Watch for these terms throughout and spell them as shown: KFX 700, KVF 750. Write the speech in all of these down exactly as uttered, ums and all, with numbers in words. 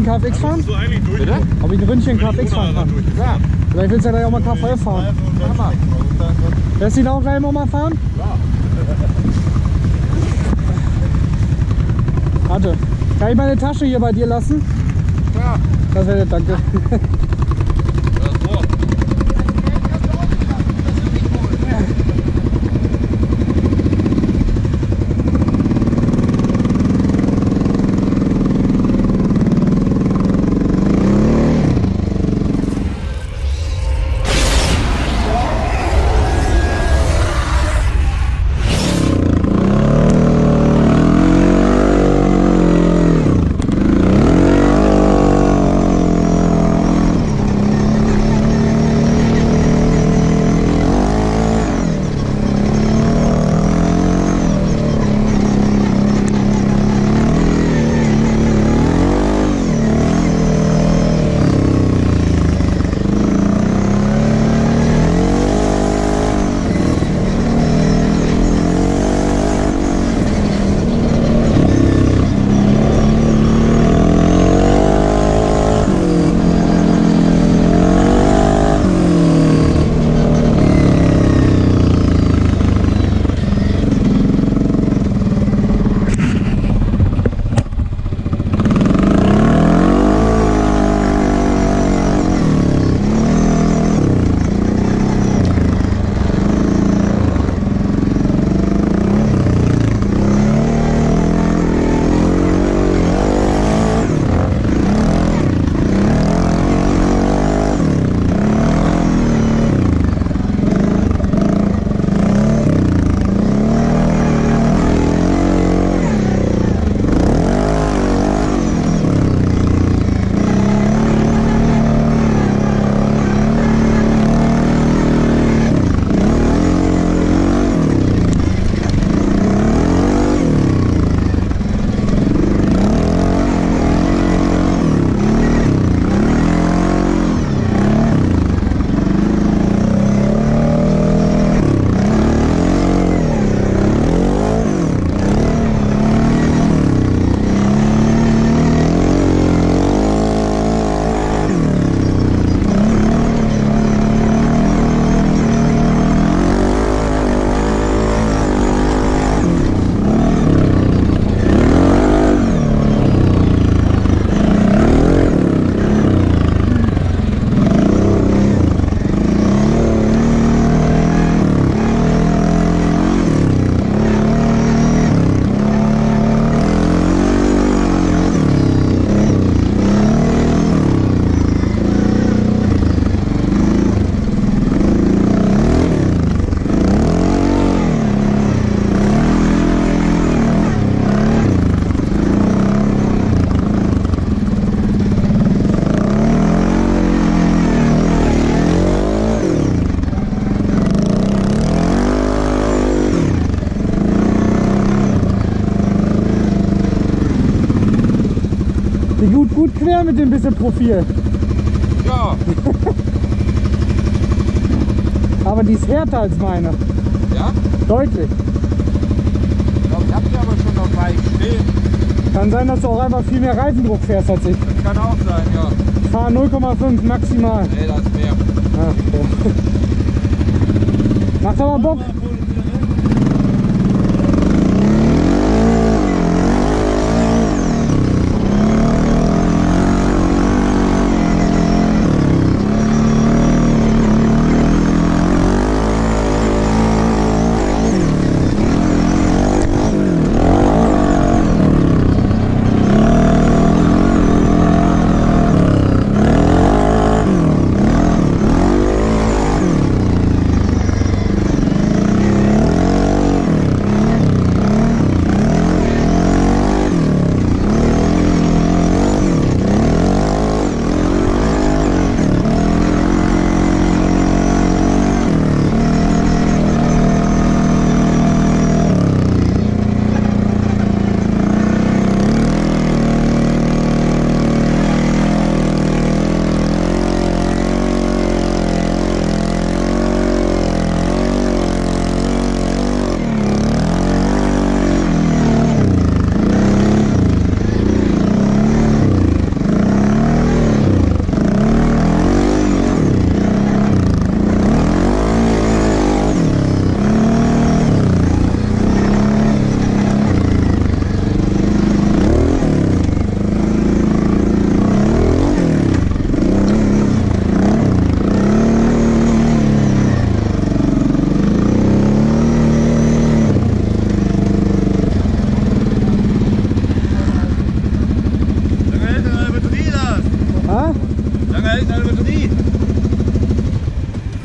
Ründchen K F X fahren? So Bitte? Ob ich ein Ründchen K F X fahren kann? Ja. Vielleicht willst du ja gleich auch mal K V F fahren. Ja, lässt ihn auch gleich mal fahren? Ja. Warte. Kann ich meine Tasche hier bei dir lassen? Ja. Das wäre nett, danke. Gut, gut quer mit dem bisschen Profil. Ja. Aber die ist härter als meine. Ja? Deutlich. Ich glaube, ich habe die aber schon auf Weich stehen. Kann sein, dass du auch einfach viel mehr Reifendruck fährst als ich. Das kann auch sein, ja. Ich fahre null Komma fünf maximal. Nee, das ist mehr. Ach, okay. Macht aber Bock.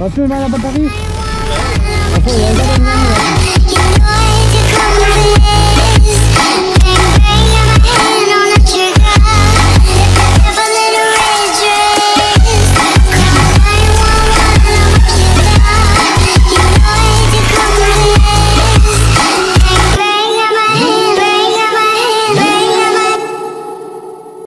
Was ist mit meiner Batterie? Achso, ja, ich hab ihn nicht mehr.